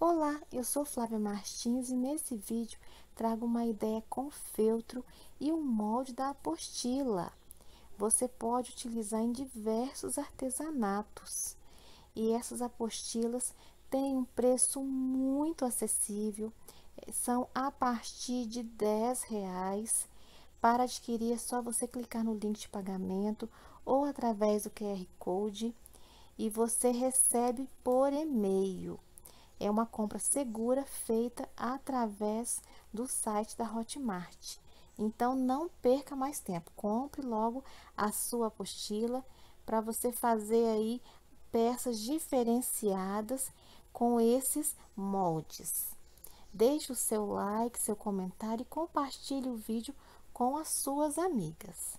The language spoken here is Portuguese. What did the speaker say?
Olá, eu sou Flávia Martins e nesse vídeo trago uma ideia com feltro e um molde da apostila. Você pode utilizar em diversos artesanatos e essas apostilas têm um preço muito acessível, são a partir de R$10. Para adquirir é só você clicar no link de pagamento ou através do QR Code e você recebe por e-mail. É uma compra segura feita através do site da Hotmart. Então, não perca mais tempo. Compre logo a sua apostila para você fazer aí peças diferenciadas com esses moldes. Deixe o seu like, seu comentário e compartilhe o vídeo com as suas amigas.